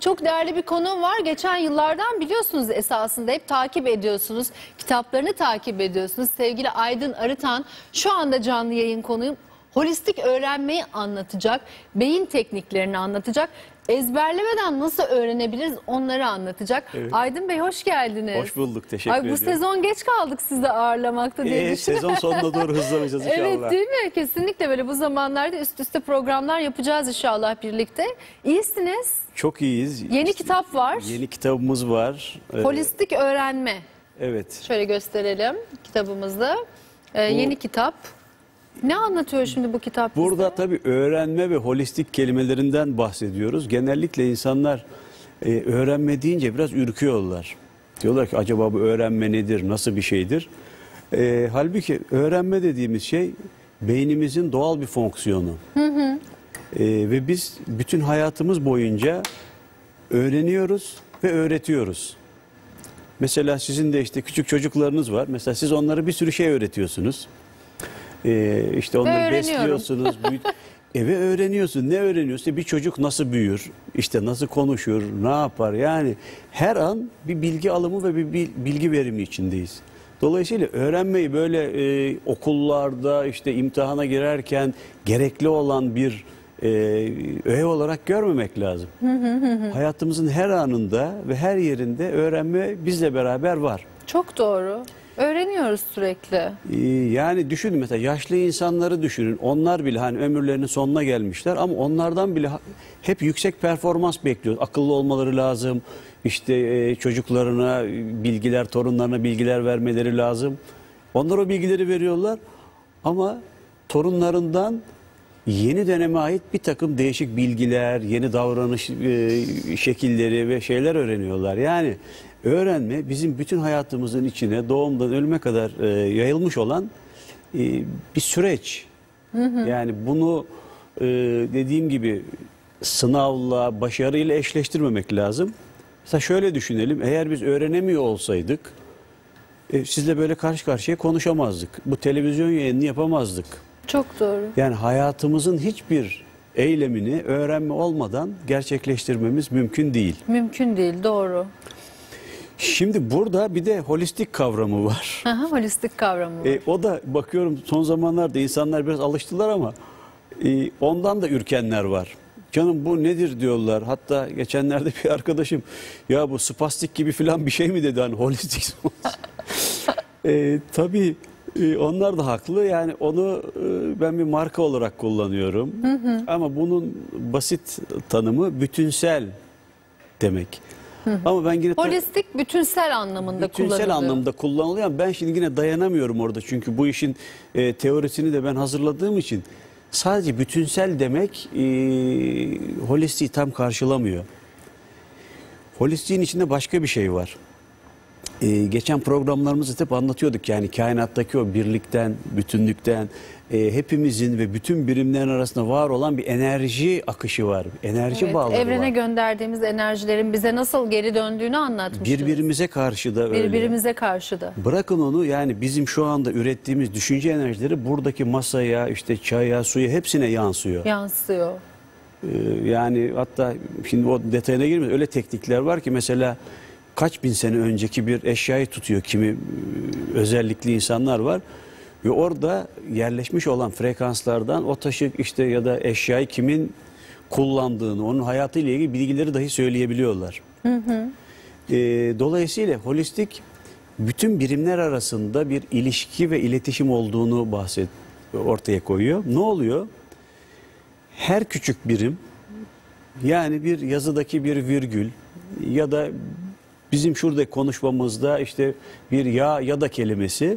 Çok değerli bir konuğum var. Geçen yıllardan biliyorsunuz, esasında hep takip ediyorsunuz. Kitaplarını takip ediyorsunuz. Sevgili Aydın Arıtan şu anda canlı yayın konuğum. Holistik öğrenmeyi anlatacak, beyin tekniklerini anlatacak, ezberlemeden nasıl öğrenebiliriz onları anlatacak. Evet. Aydın Bey, hoş geldiniz. Hoş bulduk, teşekkür ediyorum. Bu sezon geç kaldık sizi ağırlamakta diye düşünüyorum. Sezon sonuna doğru hızlanacağız inşallah. Evet, değil mi? Kesinlikle böyle bu zamanlarda üst üste programlar yapacağız inşallah birlikte. İyisiniz. Çok iyiyiz. Yeni kitap var. Yeni kitabımız var. Holistik öğrenme. Evet. Şöyle gösterelim kitabımızda. Yeni kitap. Ne anlatıyor şimdi bu kitap bize? Burada tabii öğrenme ve holistik kelimelerinden bahsediyoruz. Genellikle insanlar öğrenme deyince biraz ürküyorlar. Diyorlar ki acaba bu öğrenme nedir, nasıl bir şeydir? Halbuki öğrenme dediğimiz şey beynimizin doğal bir fonksiyonu. Hı hı. Ve biz bütün hayatımız boyunca öğreniyoruz ve öğretiyoruz. Mesela sizin de işte küçük çocuklarınız var. Mesela siz onlara bir sürü şey öğretiyorsunuz. İşte onları besliyorsunuz. Eve öğreniyorsun. Ne öğreniyorsun? Bir çocuk nasıl büyür? İşte nasıl konuşur? Ne yapar? Yani her an bir bilgi alımı ve bir bilgi verimi içindeyiz. Dolayısıyla öğrenmeyi böyle okullarda işte imtihana girerken gerekli olan bir öğe olarak görmemek lazım. Hayatımızın her anında ve her yerinde öğrenme bizle beraber var. Çok doğru. Öğreniyoruz sürekli. Yani düşünün, mesela yaşlı insanları düşünün. Onlar bile hani ömürlerinin sonuna gelmişler ama onlardan bile hep yüksek performans bekliyoruz. Akıllı olmaları lazım. İşte çocuklarına bilgiler, torunlarına bilgiler vermeleri lazım. Onlar o bilgileri veriyorlar ama torunlarından yeni döneme ait bir takım değişik bilgiler, yeni davranış şekilleri ve şeyler öğreniyorlar. Yani öğrenme bizim bütün hayatımızın içine doğumdan ölüme kadar yayılmış olan bir süreç. Hı hı. Yani bunu dediğim gibi sınavla, başarıyla eşleştirmemek lazım. Mesela şöyle düşünelim, eğer biz öğrenemiyor olsaydık sizle böyle karşı karşıya konuşamazdık. Bu televizyon yayını yapamazdık. Çok doğru. Yani hayatımızın hiçbir eylemini öğrenme olmadan gerçekleştirmemiz mümkün değil. Mümkün değil, doğru. Şimdi burada bir de holistik kavramı var. Aha, holistik kavramı var. O da bakıyorum son zamanlarda insanlar biraz alıştılar ama ondan da ürkenler var. Canım bu nedir diyorlar. Hatta geçenlerde bir arkadaşım ya bu spastik gibi falan bir şey mi dedi, hani holistik. Tabii onlar da haklı. Yani onu ben bir marka olarak kullanıyorum. Hı hı. Ama bunun basit tanımı bütünsel demek. Ama ben yine holistik bütünsel anlamında kullanılıyor. Bütünsel anlamda kullanılıyor. Ben şimdi yine dayanamıyorum orada. Çünkü bu işin teorisini de ben hazırladığım için sadece bütünsel demek holistiği tam karşılamıyor. Holistiğin içinde başka bir şey var. Geçen programlarımızda hep anlatıyorduk, yani kainattaki o birlikten, bütünlükten, hepimizin ve bütün birimlerin arasında var olan bir enerji akışı var. Enerji evet, bağları evrene var. Evrene gönderdiğimiz enerjilerin bize nasıl geri döndüğünü anlatmıştık. Birbirimize karşı da öyle. Birbirimize karşı da. Bırakın onu, yani bizim şu anda ürettiğimiz düşünce enerjileri buradaki masaya, işte çaya, suya, hepsine yansıyor. Yansıyor. Yani hatta şimdi o detayına girmiyoruz. Öyle teknikler var ki mesela kaç bin sene önceki bir eşyayı tutuyor kimi özellikli insanlar var. Ve orada yerleşmiş olan frekanslardan o taşı işte ya da eşyayı kimin kullandığını, onun hayatıyla ilgili bilgileri dahi söyleyebiliyorlar. Hı hı. Dolayısıyla holistik bütün birimler arasında bir ilişki ve iletişim olduğunu ortaya koyuyor. Ne oluyor? Her küçük birim, yani bir yazıdaki bir virgül ya da bizim şurada konuşmamızda işte bir ya da kelimesi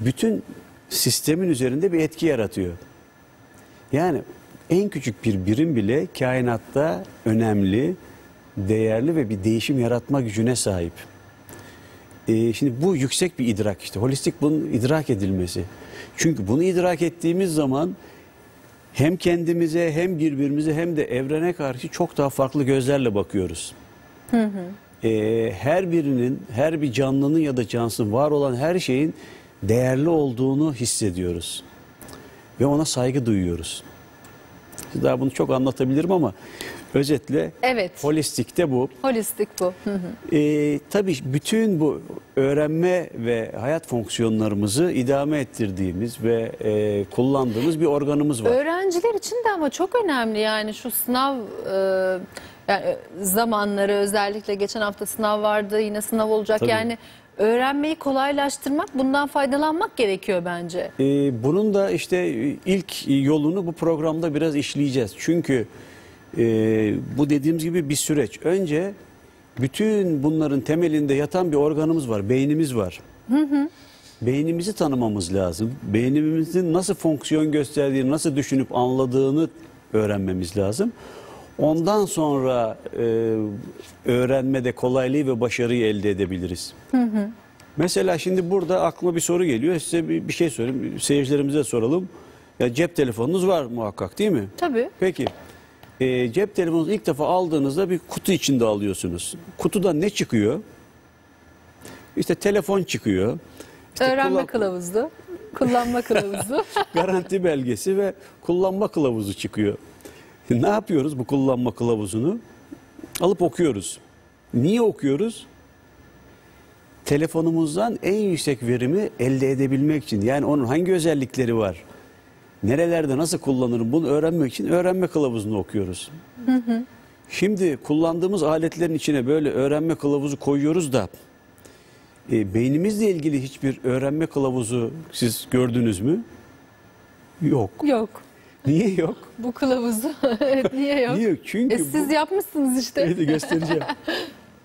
bütün sistemin üzerinde bir etki yaratıyor. Yani en küçük bir birim bile kainatta önemli, değerli ve bir değişim yaratma gücüne sahip. Şimdi bu yüksek bir idrak işte. Holistik bunun idrak edilmesi. Çünkü bunu idrak ettiğimiz zaman hem kendimize hem birbirimize hem de evrene karşı çok daha farklı gözlerle bakıyoruz. Hı hı. Her birinin, her bir canlının ya da cansızın, var olan her şeyin değerli olduğunu hissediyoruz. Ve ona saygı duyuyoruz. Daha bunu çok anlatabilirim ama Özetle evet, holistikte bu. Holistik bu. Tabii bütün bu öğrenme ve hayat fonksiyonlarımızı idame ettirdiğimiz ve kullandığımız bir organımız var. Öğrenciler için de ama çok önemli yani şu sınav yani zamanları, özellikle geçen hafta sınav vardı, yine sınav olacak. Tabii. Yani öğrenmeyi kolaylaştırmak, bundan faydalanmak gerekiyor bence. Bunun da işte ilk yolunu bu programda biraz işleyeceğiz. Çünkü bu dediğimiz gibi bir süreç. Önce bütün bunların temelinde yatan bir organımız var, beynimiz var. Hı hı. Beynimizi tanımamız lazım. Beynimizin nasıl fonksiyon gösterdiğini, nasıl düşünüp anladığını öğrenmemiz lazım. Ondan sonra öğrenmede kolaylığı ve başarıyı elde edebiliriz. Hı hı. Mesela şimdi burada aklıma bir soru geliyor. Size bir şey sorayım, seyircilerimize soralım. Ya cep telefonunuz var muhakkak, değil mi? Tabii. Peki. Cep telefonunuzu ilk defa aldığınızda bir kutu içinde alıyorsunuz. Kutuda ne çıkıyor? İşte telefon çıkıyor. İşte öğrenme kılavuzu, kullanma kılavuzu. Garanti belgesi ve kullanma kılavuzu çıkıyor. Ne yapıyoruz bu kullanma kılavuzunu? Alıp okuyoruz. Niye okuyoruz? Telefonumuzdan en yüksek verimi elde edebilmek için. Yani onun hangi özellikleri var? Nerelerde nasıl kullanırım bunu öğrenmek için öğrenme kılavuzunu okuyoruz. Hı hı. Şimdi kullandığımız aletlerin içine böyle öğrenme kılavuzu koyuyoruz da beynimizle ilgili hiçbir öğrenme kılavuzu siz gördünüz mü? Yok. Yok. Niye yok? Bu kılavuzu. Evet, niye yok? Niye yok? Çünkü siz yapmışsınız işte. Evet, göstereceğim.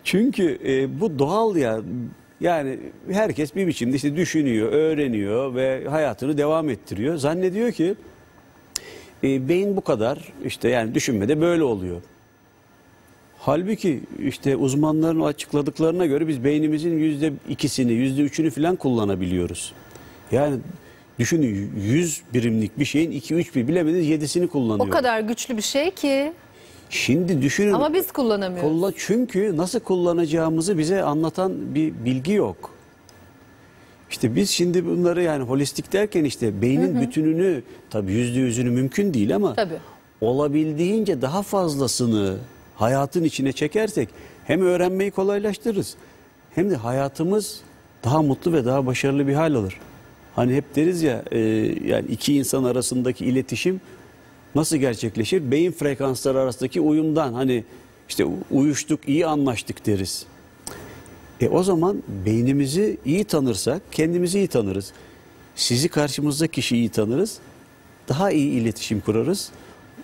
Çünkü bu doğal ya. Yani herkes bir biçimde işte düşünüyor, öğreniyor ve hayatını devam ettiriyor. Zannediyor ki beyin bu kadar, işte yani düşünmede böyle oluyor. Halbuki işte uzmanların açıkladıklarına göre biz beynimizin %2'sini, %3'ünü falan kullanabiliyoruz. Yani düşünün 100 birimlik bir şeyin 2-3 bir bilemediniz 7'sini kullanıyor. O kadar güçlü bir şey ki. Şimdi düşünün. Ama biz kullanamıyoruz. Çünkü nasıl kullanacağımızı bize anlatan bir bilgi yok. İşte biz şimdi bunları yani holistik derken işte beynin, hı hı, bütününü, tabii %100'ünü mümkün değil ama tabii, olabildiğince daha fazlasını hayatın içine çekersek hem öğrenmeyi kolaylaştırırız hem de hayatımız daha mutlu ve daha başarılı bir hal alır. Hani hep deriz ya yani iki insan arasındaki iletişim nasıl gerçekleşir? Beyin frekansları arasındaki uyumdan, hani işte uyuştuk, iyi anlaştık deriz. O zaman beynimizi iyi tanırsak kendimizi iyi tanırız. Sizi, karşımızdaki kişiyi iyi tanırız. Daha iyi iletişim kurarız.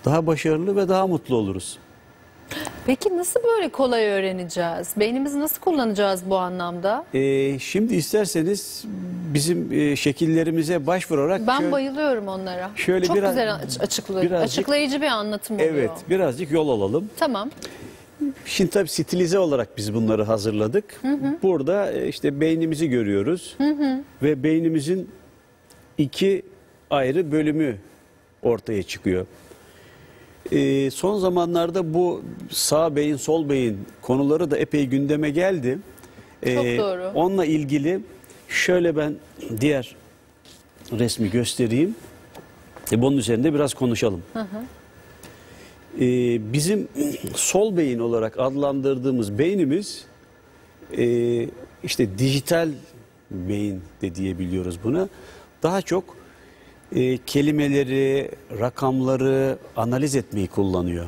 Daha başarılı ve daha mutlu oluruz. Peki nasıl böyle kolay öğreneceğiz? Beynimizi nasıl kullanacağız bu anlamda? Şimdi isterseniz bizim şekillerimize başvurarak... Ben şöyle, bayılıyorum onlara. Şöyle çok biraz, güzel açıklayıcı bir anlatım oluyor. Evet, birazcık yol alalım. Tamam. Şimdi tabii stilize olarak biz bunları hazırladık. Hı hı. Burada işte beynimizi görüyoruz. Hı hı. Ve beynimizin iki ayrı bölümü ortaya çıkıyor. Son zamanlarda bu sağ beyin, sol beyin konuları da epey gündeme geldi. Çok doğru. Onunla ilgili şöyle ben diğer resmi göstereyim. Bunun üzerinde biraz konuşalım. Hı hı. Bizim sol beyin olarak adlandırdığımız beynimiz işte dijital beyin de diyebiliyoruz buna. Daha çok kelimeleri, rakamları analiz etmeyi kullanıyor.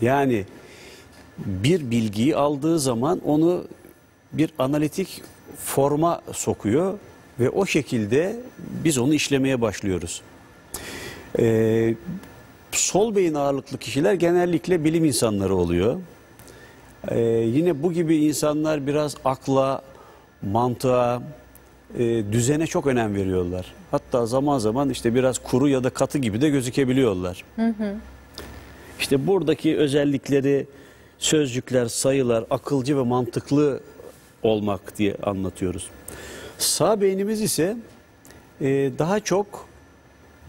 Yani bir bilgiyi aldığı zaman onu bir analitik forma sokuyor ve o şekilde biz onu işlemeye başlıyoruz. Sol beyin ağırlıklı kişiler genellikle bilim insanları oluyor. Yine bu gibi insanlar biraz akla, mantığa, düzene çok önem veriyorlar. Hatta zaman zaman işte biraz kuru ya da katı gibi de gözükebiliyorlar. Hı hı. İşte buradaki özellikleri sözcükler, sayılar, akılcı ve mantıklı olmak diye anlatıyoruz. Sağ beynimiz ise daha çok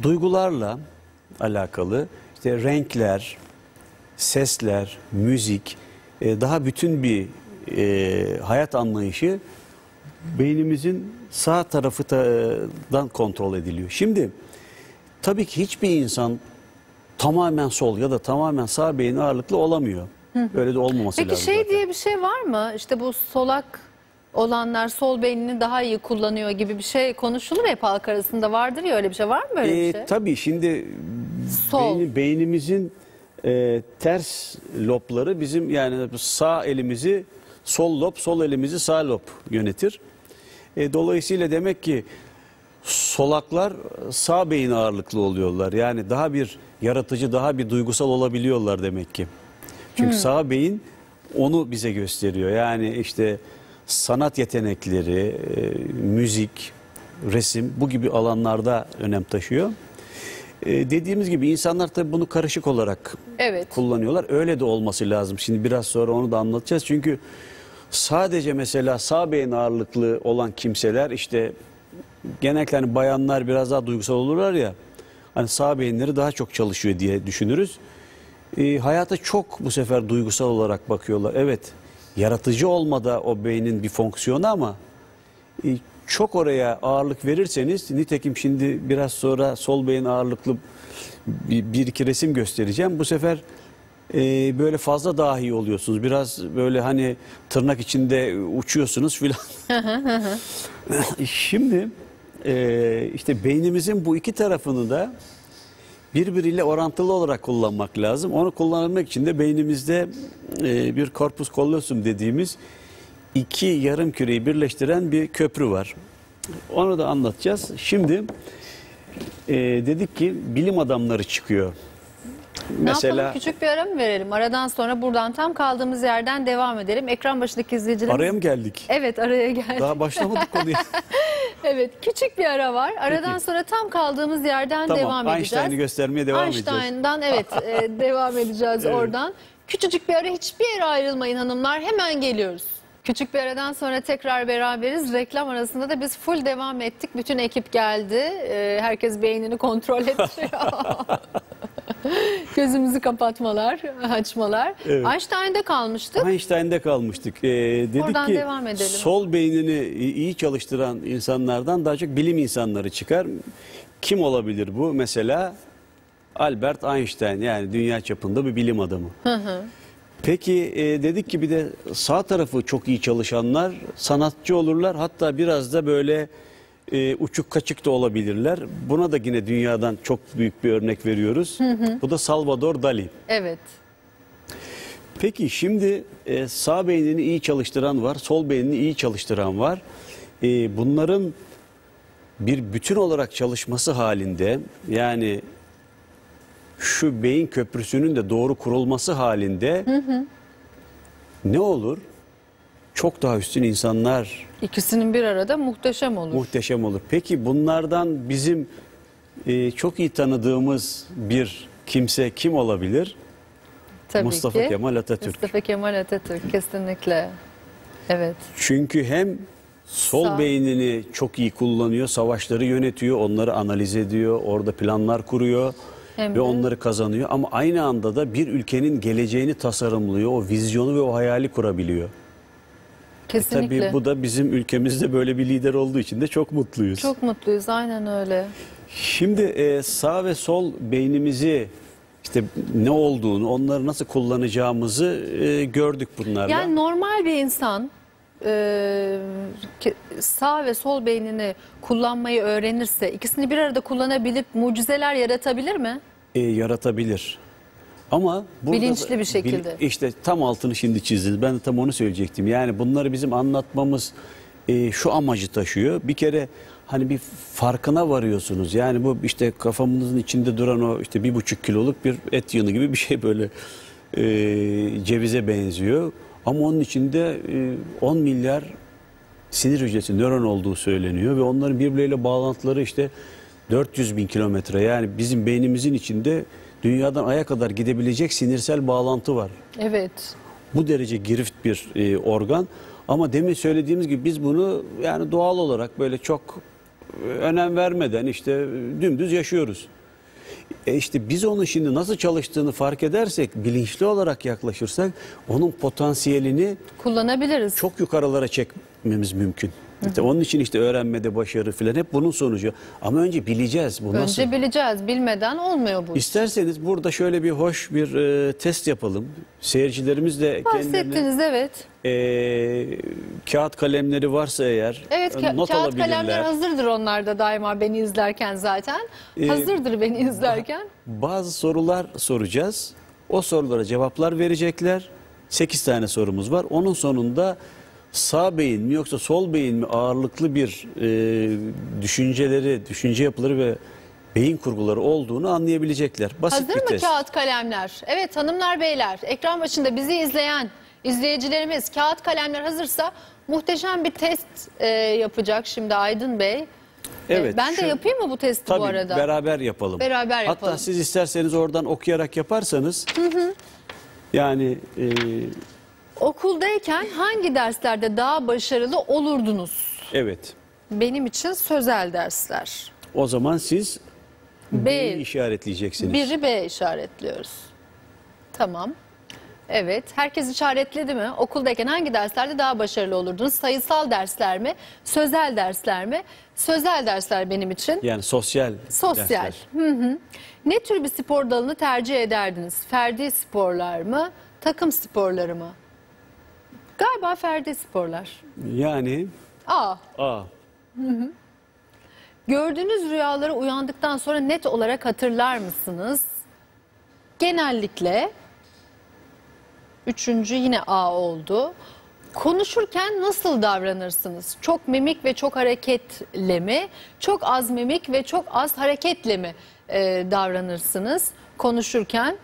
duygularla alakalı. İşte renkler, sesler, müzik, daha bütün bir hayat anlayışı beynimizin sağ tarafından kontrol ediliyor. Şimdi tabii ki hiçbir insan tamamen sol ya da tamamen sağ beyin ağırlıklı olamıyor. Böyle de olmaması lazım. Peki diye bir şey var mı? İşte bu solak olanlar sol beynini daha iyi kullanıyor gibi bir şey konuşulur hep, halk arasında vardır ya öyle bir şey, var mı böyle bir şey? Tabii şimdi beynimizin ters lobları bizim, yani sağ elimizi sol lob, sol elimizi sağ lob yönetir. Dolayısıyla demek ki solaklar sağ beyin ağırlıklı oluyorlar. Yani daha bir yaratıcı, daha bir duygusal olabiliyorlar demek ki. Çünkü sağ beyin onu bize gösteriyor. Yani işte sanat yetenekleri, müzik, resim, bu gibi alanlarda önem taşıyor. Dediğimiz gibi insanlar tabii bunu karışık olarak kullanıyorlar. Öyle de olması lazım. Şimdi biraz sonra onu da anlatacağız. Çünkü sadece mesela sağ beyin ağırlıklı olan kimseler, işte genellikle hani bayanlar biraz daha duygusal olurlar ya. Hani sağ beyinleri daha çok çalışıyor diye düşünürüz. Hayata çok bu sefer duygusal olarak bakıyorlar. Evet, yaratıcı olmada o beynin bir fonksiyonu ama çok oraya ağırlık verirseniz, nitekim şimdi biraz sonra sol beyin ağırlıklı bir iki resim göstereceğim. Bu sefer böyle fazla dahi oluyorsunuz. Biraz böyle hani tırnak içinde uçuyorsunuz filan. Şimdi işte beynimizin bu iki tarafını da birbiriyle orantılı olarak kullanmak lazım. Onu kullanabilmek için de beynimizde bir corpus callosum dediğimiz iki yarım küreyi birleştiren bir köprü var. Onu da anlatacağız. Şimdi dedik ki bilim adamları çıkıyor. Mesela, küçük bir ara mı verelim? Aradan sonra buradan tam kaldığımız yerden devam edelim. Ekran başındaki izleyicilerimiz... Araya mı geldik? Evet, araya geldik. Daha başlamadık konuya. Evet, küçük bir ara var. Aradan sonra tam kaldığımız yerden devam edeceğiz. Einstein'ı göstermeye devam edeceğiz. Einstein'dan devam edeceğiz oradan. Küçücük bir ara, hiçbir yere ayrılmayın hanımlar. Hemen geliyoruz. Küçük bir aradan sonra tekrar beraberiz. Reklam arasında da biz full devam ettik. Bütün ekip geldi. Herkes beynini kontrol ediyor. Gözümüzü kapatmalar, açmalar. Evet. Einstein'da kalmıştık. Dedik oradan ki devam edelim. Sol beynini iyi çalıştıran insanlardan daha çok bilim insanları çıkar. Kim olabilir bu? Mesela Albert Einstein, yani dünya çapında bir bilim adamı. Peki dedik ki bir de sağ tarafı çok iyi çalışanlar sanatçı olurlar. Hatta biraz da böyle uçuk kaçık da olabilirler. Buna da yine dünyadan çok büyük bir örnek veriyoruz. Bu da Salvador Dali. Evet. Peki şimdi sağ beynini iyi çalıştıran var, sol beynini iyi çalıştıran var. Bunların bir bütün olarak çalışması halinde, yani şu beyin köprüsünün de doğru kurulması halinde ne olur? Çok daha üstün insanlar. İkisinin bir arada muhteşem olur. Muhteşem olur. Peki bunlardan bizim çok iyi tanıdığımız bir kimse kim olabilir? Tabii Mustafa Kemal Atatürk. Mustafa Kemal Atatürk, kesinlikle. Evet. Çünkü hem sol beynini çok iyi kullanıyor, savaşları yönetiyor, onları analiz ediyor, orada planlar kuruyor. Ve onları kazanıyor. Ama aynı anda da bir ülkenin geleceğini tasarımlıyor, o vizyonu ve o hayali kurabiliyor. Kesinlikle. Tabii bu da bizim ülkemizde böyle bir lider olduğu için de çok mutluyuz. Çok mutluyuz, aynen öyle. Şimdi sağ ve sol beynimizi, işte ne olduğunu, onları nasıl kullanacağımızı gördük bunlarla. Yani normal bir insan sağ ve sol beynini kullanmayı öğrenirse ikisini bir arada kullanabilip mucizeler yaratabilir mi? Yaratabilir. Ama burada, bilinçli bir şekilde. İşte tam altını şimdi çizdiniz. Ben de tam onu söyleyecektim. Yani bunları bizim anlatmamız şu amacı taşıyor. Bir kere hani bir farkına varıyorsunuz. Yani bu işte kafamızın içinde duran o işte 1,5 kiloluk bir et yığını gibi bir şey, böyle cevize benziyor. Ama onun içinde 10 milyar sinir hücresi, nöron olduğu söyleniyor ve onların birbirleriyle bağlantıları işte 400 bin kilometre. Yani bizim beynimizin içinde dünyadan Ay'a kadar gidebilecek sinirsel bağlantı var. Evet. Bu derece girift bir organ. Ama demin söylediğimiz gibi biz bunu yani doğal olarak böyle çok önem vermeden işte dümdüz yaşıyoruz. İşte biz onun şimdi nasıl çalıştığını fark edersek, bilinçli olarak yaklaşırsak onun potansiyelini kullanabiliriz. Çok yukarılara çekmemiz mümkün. İşte onun için işte öğrenmede başarı filan hep bunun sonucu. Ama önce bileceğiz. Bu nasıl? Önce bileceğiz. Bilmeden olmuyor bu. İsterseniz burada şöyle bir hoş bir test yapalım. Seyircilerimiz de bahsettiniz, evet. Kağıt kalemleri varsa eğer, evet, not kağıt alabilirler. Kalemler hazırdır onlarda daima beni izlerken zaten. Hazırdır beni izlerken. Bazı sorular soracağız. O sorulara cevaplar verecekler. 8 tane sorumuz var. Onun sonunda sağ beyin mi yoksa sol beyin mi ağırlıklı bir düşünce yapıları ve beyin kurguları olduğunu anlayabilecekler. Basit hazır mı test. Kağıt kalemler? Evet hanımlar beyler, ekran başında bizi izleyen izleyicilerimiz kağıt kalemler hazırsa muhteşem bir test yapacak şimdi Aydın Bey. Evet, ben de yapayım mı bu testi tabii, bu arada? Tabii beraber yapalım. Beraber yapalım. Hatta siz isterseniz oradan okuyarak yaparsanız. Hı. Yani... Okuldayken hangi derslerde daha başarılı olurdunuz? Evet. Benim için sözel dersler. O zaman siz B'yi işaretleyeceksiniz. Biri B işaretliyoruz. Tamam. Evet. Herkes işaretledi mi? Okuldayken hangi derslerde daha başarılı olurdunuz? Sayısal dersler mi? Sözel dersler mi? Sözel dersler benim için. Yani sosyal dersler. Hı. Ne tür bir spor dalını tercih ederdiniz? Ferdi sporlar mı? Takım sporları mı? Galiba ferdi sporlar. Yani? A. Hı. Gördüğünüz rüyaları uyandıktan sonra net olarak hatırlar mısınız? Genellikle. Üçüncü yine A oldu. Konuşurken nasıl davranırsınız? Çok mimik ve çok hareketle mi? Çok az mimik ve çok az hareketle mi davranırsınız konuşurken?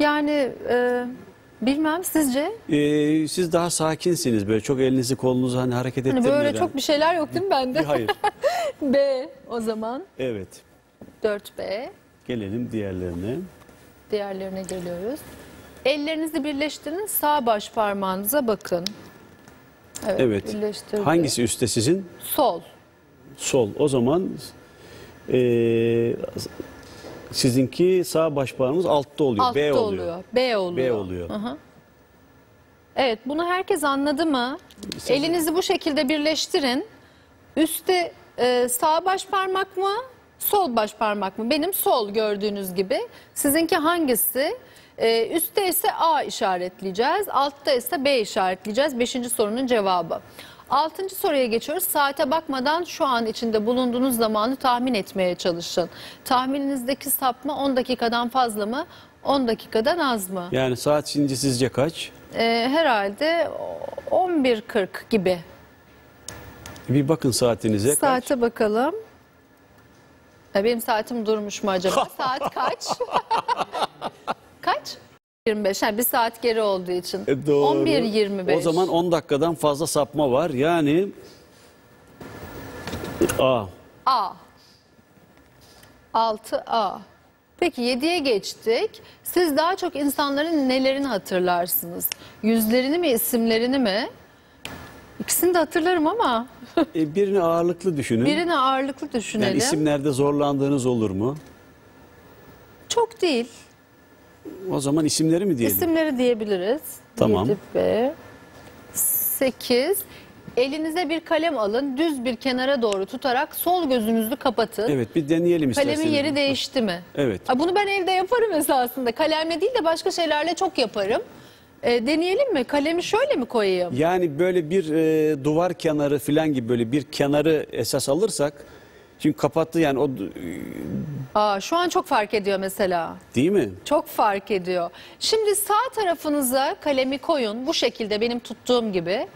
Yani... Bilmem sizce? Siz daha sakinsiniz böyle çok elinizi kolunuzu hani hareket ettirmeden. Hani böyle çok bir şeyler yok değil mi bende? Hayır. B o zaman. Evet. 4B. Gelelim diğerlerine. Diğerlerine geliyoruz. Ellerinizi birleştirin, sağ baş parmağınıza bakın. Evet. Birleştirdim. Hangisi üstte sizin? Sol. O zaman sizinki sağ baş parmağımız altta oluyor. Altta B oluyor. Aha. Evet, bunu herkes anladı mı? Elinizi bu şekilde birleştirin. Üstte sağ baş parmak mı? Sol baş parmak mı? Benim sol gördüğünüz gibi. Sizinki hangisi? Üstte ise A işaretleyeceğiz. Altta ise B işaretleyeceğiz. 5. sorunun cevabı. 6. soruya geçiyoruz. Saate bakmadan şu an içinde bulunduğunuz zamanı tahmin etmeye çalışın. Tahmininizdeki sapma 10 dakikadan fazla mı? 10 dakikadan az mı? Yani saat şimdi sizce kaç? Herhalde 11:40 gibi. Bir bakın saatinize. Saate bakalım. Benim saatim durmuş mu acaba? Saat kaç? Kaç? 25. Yani bir saat geri olduğu için. 11:25. O zaman 10 dakikadan fazla sapma var. Yani A. 6A. Peki 7'ye geçtik. Siz daha çok insanların nelerini hatırlarsınız? Yüzlerini mi, isimlerini mi? İkisini de hatırlarım ama. Birini ağırlıklı düşünün. Birini ağırlıklı düşünelim. Yani isimlerde zorlandığınız olur mu? Çok değil. O zaman isimleri mi diyelim? İsimleri diyebiliriz. Tamam. 8. Elinize bir kalem alın. Düz bir kenara doğru tutarak sol gözünüzü kapatın. Evet, bir deneyelim isterseniz. Kalemin yeri değişti mi? Evet. Bunu ben evde yaparım esasında. Kalemle değil de başka şeylerle çok yaparım. Deneyelim mi? Kalemi şöyle mi koyayım? Yani böyle bir duvar kenarı falan gibi böyle bir kenarı esas alırsak... Şimdi kapattı yani o... şu an çok fark ediyor mesela. Değil mi? Çok fark ediyor. Şimdi sağ tarafınıza kalemi koyun. Bu şekilde benim tuttuğum gibi.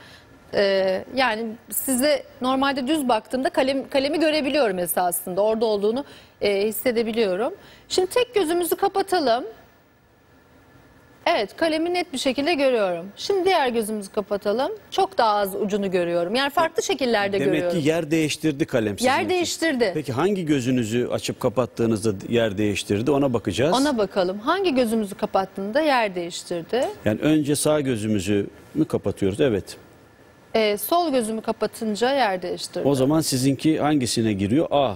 Yani size normalde düz baktığımda kalemi görebiliyorum esasında. Orada olduğunu hissedebiliyorum. Şimdi tek gözümüzü kapatalım. Evet, kalemi net bir şekilde görüyorum. Şimdi diğer gözümüzü kapatalım. Çok daha az ucunu görüyorum. Yani farklı şekillerde demek görüyorum. Demek ki yer değiştirdi kalem sizin için. Değiştirdi. Peki hangi gözünüzü açıp kapattığınızda yer değiştirdi? Ona bakacağız. Ona bakalım. Hangi gözümüzü kapattığında yer değiştirdi? Yani önce sağ gözümüzü mü kapatıyoruz? Evet. Sol gözümü kapatınca yer değiştirdi. O zaman sizinki hangisine giriyor? A.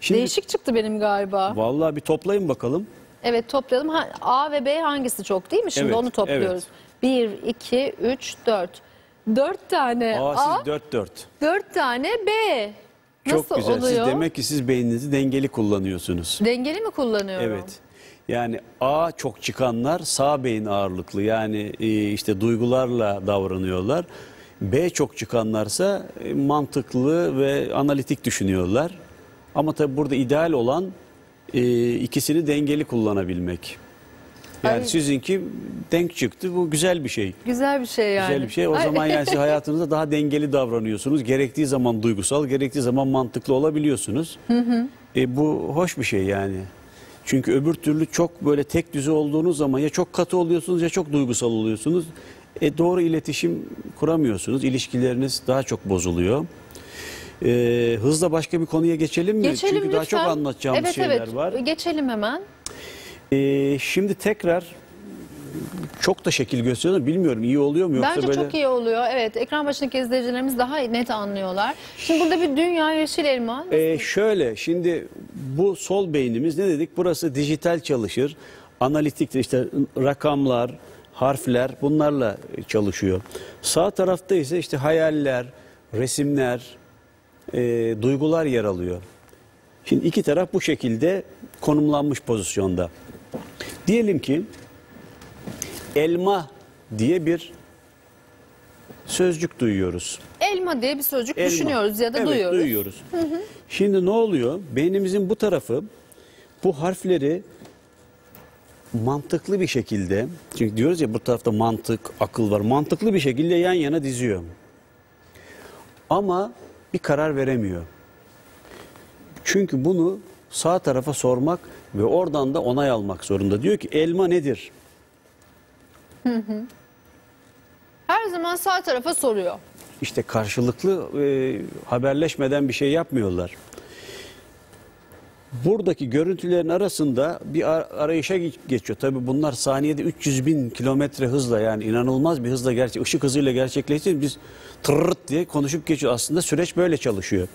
Şimdi, değişik çıktı benim galiba. Vallahi bir toplayın bakalım. Evet, toplayalım. A ve B hangisi çok değil mi? Şimdi evet, onu topluyoruz. Evet. 1, 2, 3, 4. 4 tane A, siz 4 tane B. Nasıl çok güzel oluyor? Siz demek ki siz beyninizi dengeli kullanıyorsunuz. Dengeli mi kullanıyorum? Evet. Yani A çok çıkanlar sağ beyin ağırlıklı, yani işte duygularla davranıyorlar. B çok çıkanlarsa mantıklı ve analitik düşünüyorlar. Ama tabi burada ideal olan ikisini dengeli kullanabilmek. Yani sizinki denk çıktı. Bu güzel bir şey. Güzel bir şey yani. Güzel bir şey. O zaman yani siz hayatınızda daha dengeli davranıyorsunuz. Gerektiği zaman duygusal, gerektiği zaman mantıklı olabiliyorsunuz. Hı hı. Bu hoş bir şey yani. Çünkü öbür türlü çok böyle tek düze olduğunuz zaman ya çok katı oluyorsunuz ya çok duygusal oluyorsunuz. Doğru iletişim kuramıyorsunuz. İlişkileriniz daha çok bozuluyor. Hızla başka bir konuya geçelim mi? Geçelim çünkü lütfen. Daha çok anlatacağımız şeyler var. Geçelim hemen. Şimdi tekrar çok da şekil gösteriyor, bilmiyorum iyi oluyor mu yoksa bence böyle... çok iyi oluyor. Evet, ekran başındaki izleyicilerimiz daha net anlıyorlar. Şimdi burada bir dünya yeşil elma. Şöyle, şimdi bu sol beynimiz, ne dedik? Burası dijital çalışır. Analitikte işte rakamlar, harfler, bunlarla çalışıyor. Sağ tarafta ise işte hayaller, resimler, duygular yer alıyor. Şimdi iki taraf bu şekilde konumlanmış pozisyonda. Diyelim ki elma diye bir sözcük duyuyoruz. Elma diye bir sözcük düşünüyoruz ya da duyuyoruz. Hı hı. Şimdi ne oluyor? Beynimizin bu tarafı bu harfleri mantıklı bir şekilde, çünkü diyoruz ya bu tarafta mantık, akıl var. Mantıklı bir şekilde yan yana diziyor. Ama bir karar veremiyor. Çünkü bunu sağ tarafa sormak ve oradan da onay almak zorunda. Diyor ki elma nedir? Hı hı. Her zaman sağ tarafa soruyor. İşte karşılıklı haberleşmeden bir şey yapmıyorlar. Buradaki görüntülerin arasında bir arayışa geçiyor. Tabii bunlar saniyede 300.000 kilometre hızla, yani inanılmaz bir hızla, ışık hızıyla gerçekleştiriyor. Biz tırırt diye konuşup geçiyor. Aslında süreç böyle çalışıyor.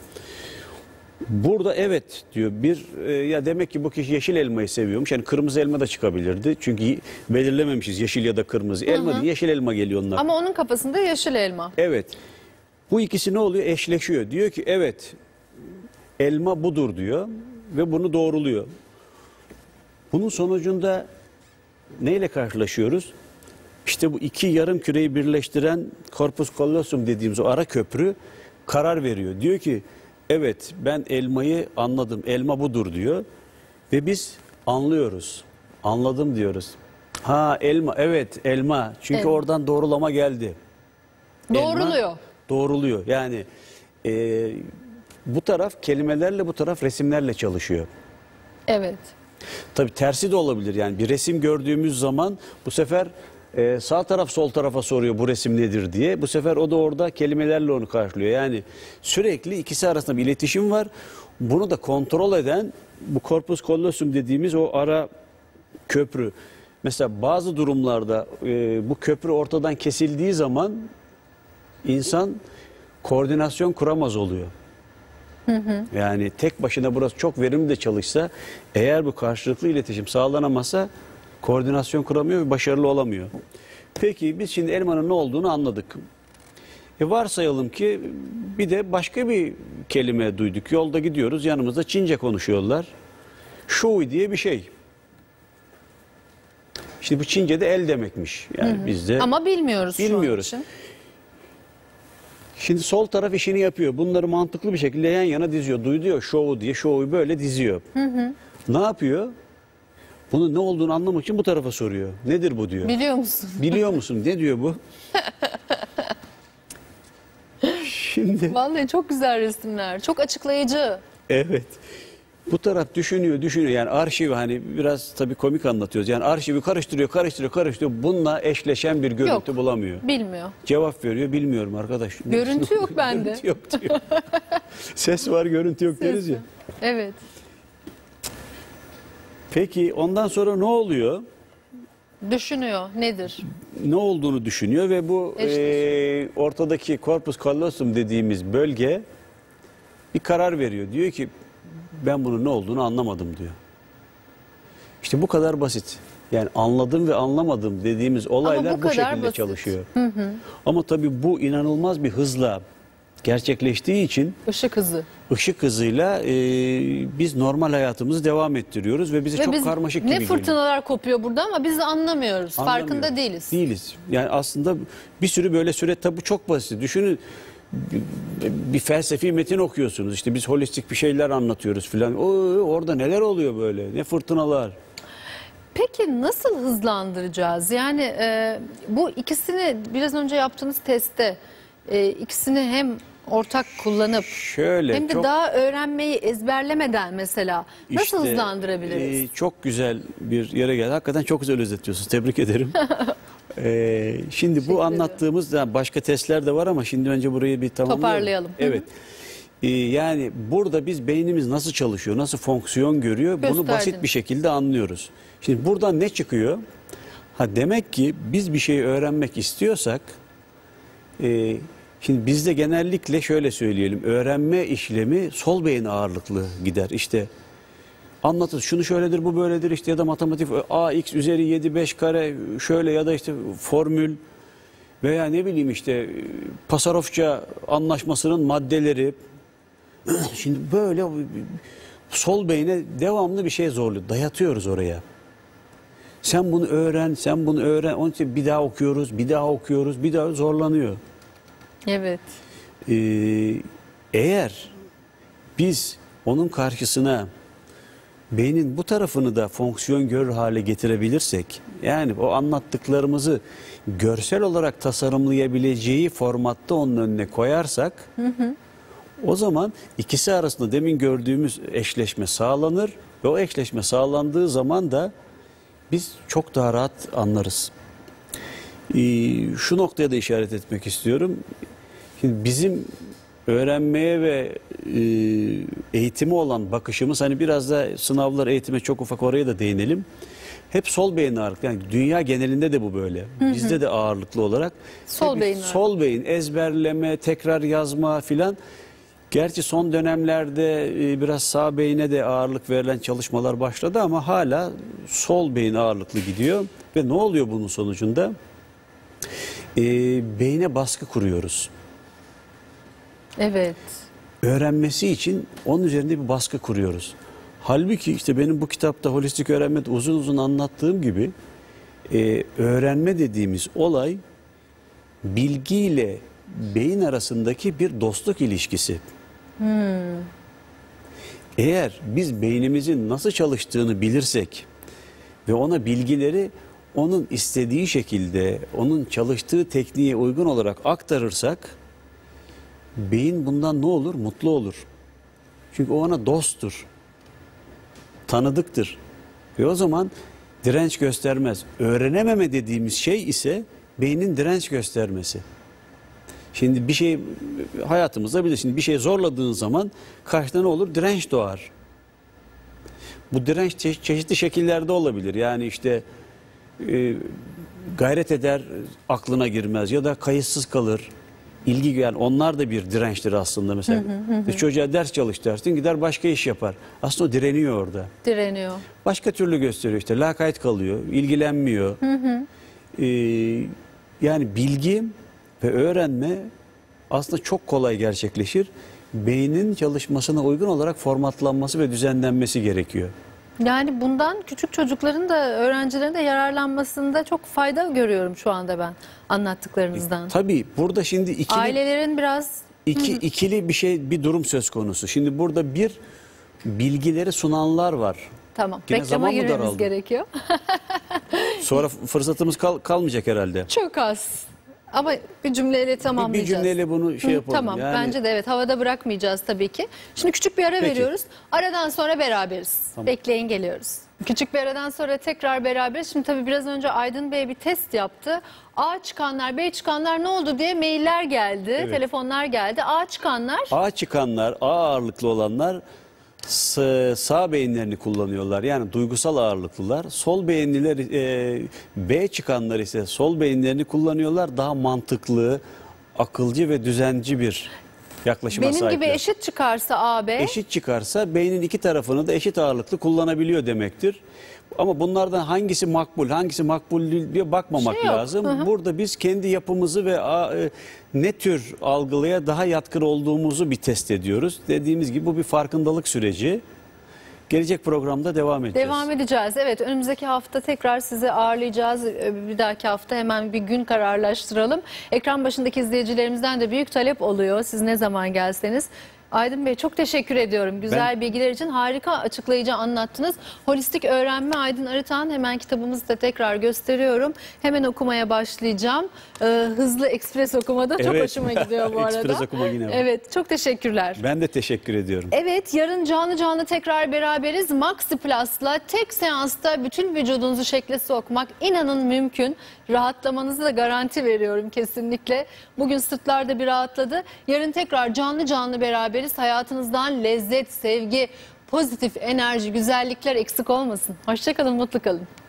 Burada evet diyor bir ya demek ki bu kişi yeşil elmayı seviyormuş. Yani kırmızı elma da çıkabilirdi. Çünkü belirlememişiz yeşil ya da kırmızı. Elma değil, yeşil elma geliyor onlar. Ama onun kafasında yeşil elma. Evet. Bu ikisi ne oluyor? Eşleşiyor. Diyor ki evet elma budur diyor ve bunu doğruluyor. Bunun sonucunda neyle karşılaşıyoruz? İşte bu iki yarım küreyi birleştiren corpus callosum dediğimiz o ara köprü karar veriyor. Diyor ki evet ben elmayı anladım, elma budur diyor ve biz anlıyoruz, anladım diyoruz. Ha elma, evet elma, çünkü oradan doğrulama geldi. Doğruluyor. Elma, doğruluyor yani bu taraf kelimelerle, bu taraf resimlerle çalışıyor. Evet. Tabii tersi de olabilir, yani bir resim gördüğümüz zaman bu sefer... sağ taraf sol tarafa soruyor bu resim nedir diye. Bu sefer o da orada kelimelerle onu karşılıyor. Yani sürekli ikisi arasında bir iletişim var. Bunu da kontrol eden bu corpus callosum dediğimiz o ara köprü. Mesela bazı durumlarda bu köprü ortadan kesildiği zaman insan koordinasyon kuramaz oluyor. Hı hı. Yani tek başına burası çok verimli de çalışsa, eğer bu karşılıklı iletişim sağlanamazsa koordinasyon kuramıyor ve başarılı olamıyor. Peki biz şimdi elmanın ne olduğunu anladık. Varsayalım ki bir de başka bir kelime duyduk. Yolda gidiyoruz, yanımızda Çince konuşuyorlar. Shui diye bir şey. Şimdi bu Çince'de el demekmiş. Yani bizde. Ama bilmiyoruz. Şu an için. Şimdi sol taraf işini yapıyor. Bunları mantıklı bir şekilde yan yana diziyor. Duyuyor shui diye, shui'yi böyle diziyor. Hı hı. Ne yapıyor? Bunun ne olduğunu anlamak için bu tarafa soruyor. Nedir bu diyor. Biliyor musun? Biliyor musun? Ne diyor bu? Şimdi. Vallahi çok güzel resimler. Çok açıklayıcı. Evet. Bu taraf düşünüyor, düşünüyor. Yani arşivi, hani biraz tabii komik anlatıyoruz. Yani arşivi karıştırıyor. Bununla eşleşen bir görüntü yok, bulamıyor. Bilmiyor. Cevap veriyor. Bilmiyorum arkadaş. Görüntü yok bende. Görüntü yok diyor. Ses var, görüntü yok deriz ya. Evet. Peki ondan sonra ne oluyor? Düşünüyor. Nedir? Ne olduğunu düşünüyor ve bu ortadaki corpus callosum dediğimiz bölge bir karar veriyor. Diyor ki ben bunun ne olduğunu anlamadım diyor. İşte bu kadar basit. Yani anladım ve anlamadım dediğimiz olaylar bu şekilde basit çalışıyor. Hı hı. Ama tabii bu inanılmaz bir hızla gerçekleştiği için ışık hızı. Işık hızıyla biz normal hayatımızı devam ettiriyoruz ve bizi ve çok karmaşık gibi geliyor. Ne fırtınalar kopuyor burada ama biz de anlamıyoruz. Farkında değiliz. Değiliz. Yani aslında bir sürü böyle süreç, tabi çok basit. Düşünün, bir felsefi metin okuyorsunuz. İşte biz holistik bir şeyler anlatıyoruz filan. Orada neler oluyor böyle? Ne fırtınalar. Peki nasıl hızlandıracağız? Yani bu ikisini biraz önce yaptığınız testte ikisini hem ortak kullanıp şöyle, hem de çok, daha öğrenmeyi ezberlemeden mesela nasıl işte, hızlandırabiliriz? Çok güzel bir yere geldi. Hakikaten çok güzel özetliyorsunuz. Tebrik ederim. Şimdi teşekkür bu anlattığımız yani başka testler de var ama şimdi önce burayı bir toparlayalım. Evet. Yani burada biz beynimiz nasıl çalışıyor, nasıl fonksiyon görüyor bunu basit bir şekilde anlıyoruz. Şimdi buradan ne çıkıyor? Ha, demek ki biz bir şeyi öğrenmek istiyorsak şimdi bizde genellikle şöyle söyleyelim, öğrenme işlemi sol beyin ağırlıklı gider. İşte anlatır, şunu şöyledir, bu böyledir işte, ya da matematik ax üzeri 7 5 kare şöyle, ya da işte formül veya ne bileyim işte Pasarofça anlaşmasının maddeleri. Şimdi böyle sol beyine devamlı bir şey zorluyor, dayatıyoruz oraya. Sen bunu öğren, sen bunu öğren. Onun için bir daha okuyoruz, bir daha okuyoruz, bir daha zorlanıyor. Evet. Eğer biz onun karşısına beynin bu tarafını da fonksiyon görür hale getirebilirsek, yani o anlattıklarımızı görsel olarak tasarımlayabileceği formatta onun önüne koyarsak, hı hı, o zaman ikisi arasında demin gördüğümüz eşleşme sağlanır ve o eşleşme sağlandığı zaman da biz çok daha rahat anlarız. Şu noktaya da işaret etmek istiyorum. Şimdi bizim öğrenmeye ve eğitime olan bakışımız, hani biraz da sınavlar, eğitime çok ufak oraya da değinelim. Hep sol beyin ağırlıklı. Yani dünya genelinde de bu böyle. Bizde de ağırlıklı olarak. Sol beyin, ezberleme, tekrar yazma filan. Gerçi son dönemlerde biraz sağ beyine de ağırlık verilen çalışmalar başladı ama hala sol beyin ağırlıklı gidiyor. Ve ne oluyor bunun sonucunda? Beyine baskı kuruyoruz. Evet. Öğrenmesi için onun üzerinde bir baskı kuruyoruz. Halbuki işte benim bu kitapta holistik öğrenmede uzun uzun anlattığım gibi öğrenme dediğimiz olay bilgiyle beyin arasındaki bir dostluk ilişkisi. Eğer biz beynimizin nasıl çalıştığını bilirsek ve ona bilgileri onun istediği şekilde, onun çalıştığı tekniğe uygun olarak aktarırsak, beyin bundan ne olur? Mutlu olur. Çünkü o ona dosttur, tanıdıktır. Ve o zaman direnç göstermez. Öğrenememe dediğimiz şey ise beynin direnç göstermesi. Şimdi bir şey hayatımızda bilir. Şimdi bir şey zorladığın zaman karşına ne olur? Direnç doğar. Bu direnç çeşitli şekillerde olabilir. Yani işte gayret eder, aklına girmez ya da kayıtsız kalır. İlgi, yani onlar da bir dirençtir aslında mesela. Çocuğa ders çalış dersin, gider başka iş yapar. Aslında o direniyor orada. Direniyor. Başka türlü gösteriyor işte. Lakayt kalıyor, ilgilenmiyor. Yani bilgi ve öğrenme aslında çok kolay gerçekleşir. Beynin çalışmasına uygun olarak formatlanması ve düzenlenmesi gerekiyor. Yani bundan küçük çocukların da, öğrencilerin de yararlanmasında çok fayda görüyorum şu anda ben anlattıklarınızdan. Tabii burada şimdi ikili, ailelerin biraz ikili bir şey, bir durum söz konusu. Şimdi burada bir bilgileri sunanlar var. Tamam. Yine reklama girmemiz gerekiyor. Sonra fırsatımız kalmayacak herhalde. Çok az. Ama bir cümleyle tamamlayacağız. Bir cümleyle bunu şey yapalım. Tamam, yani bence de evet, havada bırakmayacağız tabii ki. Şimdi küçük bir ara veriyoruz. Aradan sonra beraberiz. Tamam. Bekleyin, geliyoruz. Küçük bir aradan sonra tekrar beraberiz. Şimdi tabii biraz önce Aydın Bey bir test yaptı. A çıkanlar, B çıkanlar ne oldu diye mailler geldi, telefonlar geldi. A çıkanlar? A çıkanlar, A ağırlıklı olanlar sağ beyinlerini kullanıyorlar. Yani duygusal ağırlıklılar. Sol beyinliler, B çıkanlar ise sol beyinlerini kullanıyorlar. Daha mantıklı, akılcı ve düzenci bir yaklaşıma sahipler. Benim gibi eşit çıkarsa A, B? Eşit çıkarsa beynin iki tarafını da eşit ağırlıklı kullanabiliyor demektir. Ama bunlardan hangisi makbul, hangisi makbul diye bakmamak lazım. Hı hı. Burada biz kendi yapımızı ve ne tür algıya daha yatkın olduğumuzu bir test ediyoruz. Dediğimiz gibi bu bir farkındalık süreci. Gelecek programda devam edeceğiz. Devam edeceğiz. Evet, önümüzdeki hafta tekrar sizi ağırlayacağız. Bir dahaki hafta hemen bir gün kararlaştıralım. Ekran başındaki izleyicilerimizden de büyük talep oluyor. Siz ne zaman gelseniz. Aydın Bey, çok teşekkür ediyorum. Güzel bilgiler için, harika açıklayıcı anlattınız. Holistik öğrenme, Aydın Arıtan. Hemen kitabımızı da tekrar gösteriyorum. Hemen okumaya başlayacağım. Hızlı ekspres okumada çok hoşuma gidiyor bu arada. Ekspres okuma yine var. Evet, çok teşekkürler. Ben de teşekkür ediyorum. Evet, yarın canlı tekrar beraberiz. Maxi Plus'la tek seansta bütün vücudunuzu şekle sokmak inanın mümkün. Rahatlamanızı da garanti veriyorum kesinlikle. Bugün sırtlarda bir rahatladı. Yarın tekrar canlı beraberiz. Hayatınızdan lezzet, sevgi, pozitif enerji, güzellikler eksik olmasın. Hoşça kalın, mutlu kalın.